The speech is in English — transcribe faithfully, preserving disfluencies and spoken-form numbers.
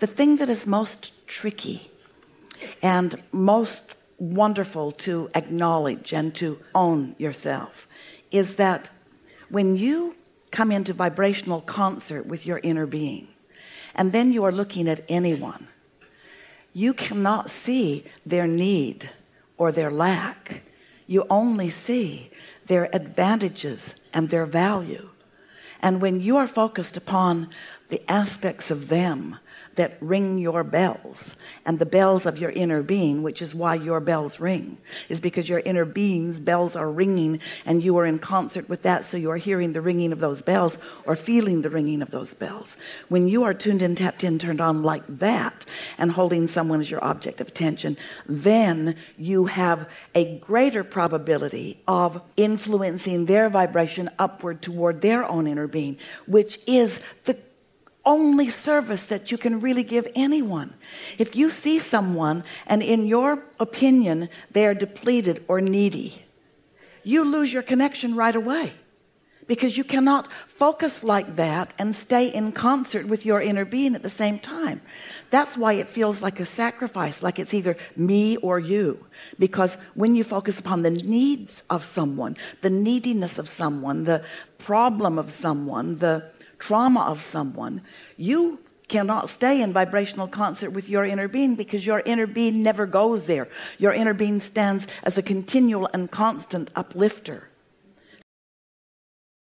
the thing that is most tricky and most wonderful to acknowledge and to own yourself is that when you come into vibrational concert with your inner being, and then you are looking at anyone, you cannot see their need or their lack. You only see their advantages and their value. And when you are focused upon the aspects of them that ring your bells, and the bells of your inner being, which is why your bells ring, is because your inner being's bells are ringing and you are in concert with that, so you are hearing the ringing of those bells or feeling the ringing of those bells. When you are tuned in, tapped in, turned on like that, and holding someone as your object of attention, then you have a greater probability of influencing their vibration upward toward their own inner being, which is the only service that you can really give anyone. If you see someone and in your opinion they are depleted or needy, you lose your connection right away, because you cannot focus like that and stay in concert with your inner being at the same time. That's why it feels like a sacrifice, like it's either me or you. Because when you focus upon the needs of someone, the neediness of someone, the problem of someone, the trauma of someone, you cannot stay in vibrational concert with your inner being, because your inner being never goes there. Your inner being stands as a continual and constant uplifter.